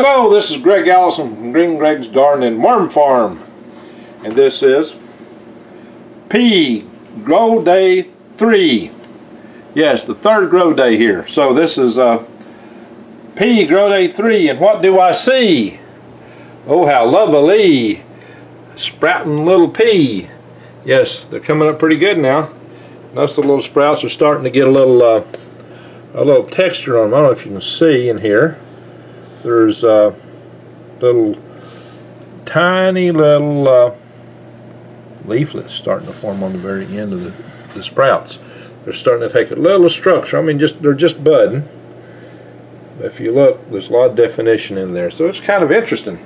Hello, this is Greg Allison from Green Greg's Garden and Worm Farm, and this is pea grow day 3. Yes, the 3rd grow day here. So this is pea grow day 3, and what do I see? Oh, how lovely, sprouting little pea. Yes, they're coming up pretty good now. Notice the little sprouts are starting to get a little texture on them. I don't know if you can see in here. There's tiny little leaflets starting to form on the very end of the sprouts. They're starting to take a little structure. I mean, they're just budding. If you look, there's a lot of definition in there, so it's kind of interesting.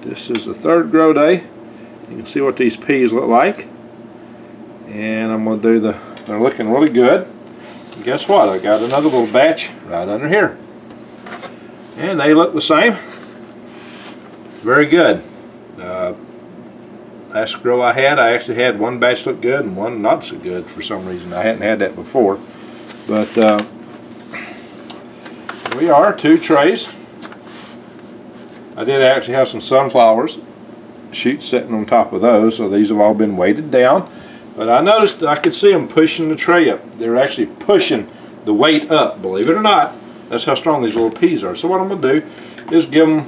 This is the 3rd grow day. You can see what these peas look like, and I'm going to do they're looking really good. Guess what? I got another little batch right under here, and they look the same. Very good. Last grow I actually had one batch look good and one not so good for some reason. I hadn't had that before, but we are 2 trays. I did actually have some sunflowers shoots sitting on top of those, so these have all been weighted down. But I noticed I could see them pushing the tray up. They're actually pushing the weight up, believe it or not. That's how strong these little peas are. So what I'm going to do is give them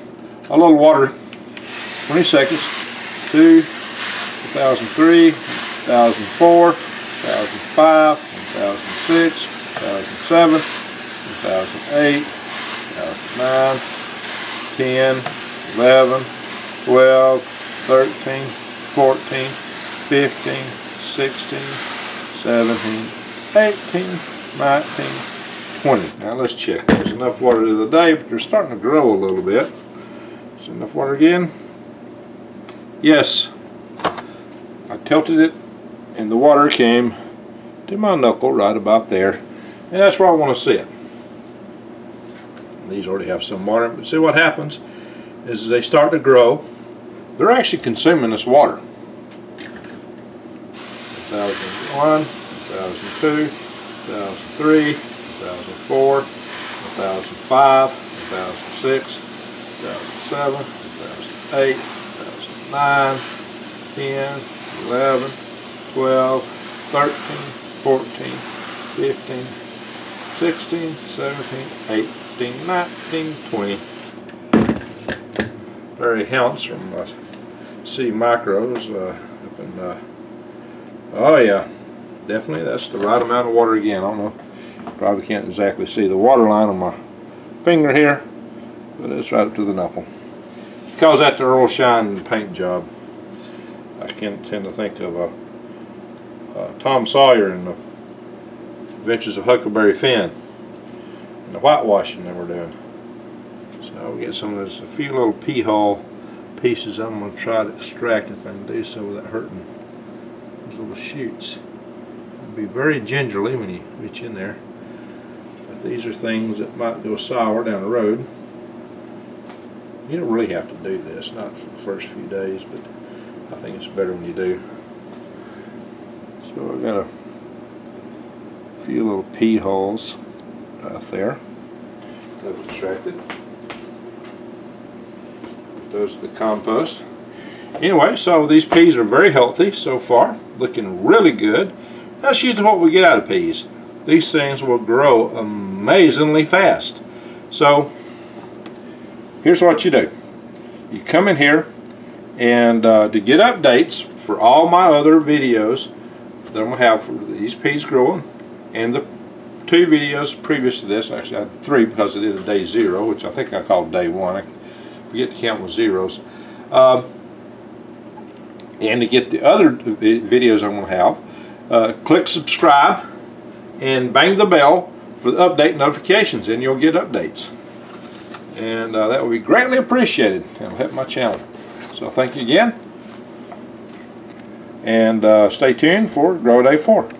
a little water. 20 seconds. 2, 2003, 2004, 2005, 2006, 2007, 2008, 2009, 10, 11, 12, 13, 14, 15, 16, 17, 18, 19, 20. Now let's check. There's enough water of the day, but they're starting to grow a little bit. Is there enough water again? Yes. I tilted it, and the water came to my knuckle right about there, and that's where I want to see it. These already have some water, but see what happens is as they start to grow, they're actually consuming this water. 2001, 2002, 2003, 2004, 2005, 2006, 2007, 2008, 2009, 10, 11, 12, 13, 14, 15, 16, 17, 18, 19, 20. Larry Hounce from C Micros up in oh yeah, definitely that's the right amount of water again. I don't know, probably can't exactly see the water line on my finger here, but it's right up to the knuckle. Because that's the Earl Shine paint job. I can tend to think of Tom Sawyer and the Adventures of Huckleberry Finn and the whitewashing they were doing. So we get some of this, a few little pea hull pieces. I'm going to try to extract if I can do so without hurting little shoots. Be very gingerly when you reach in there. But these are things that might go sour down the road. You don't really have to do this, not for the first few days, but I think it's better when you do. So I've got a few little pea holes right there that I've extracted. Those are the compost. Anyway, so these peas are very healthy so far, looking really good. That's usually what we get out of peas. These things will grow amazingly fast. So here's what you do. You come in here, and to get updates for all my other videos that I'm going to have for these peas growing, and the 2 videos previous to this, actually I had 3 because I did a day 0, which I think I called day 1. I forget to count with zeros. And to get the other videos I'm going to have, click subscribe and bang the bell for the update notifications, and you'll get updates. And that will be greatly appreciated. It'll help my channel. So thank you again, and stay tuned for Grow Day 4.